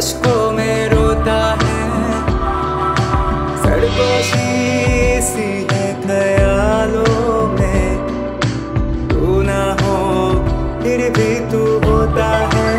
अश्कों में रोता है, सरगोशी सी है ख्यालों में, तू ना हो फिर भी तू होता है।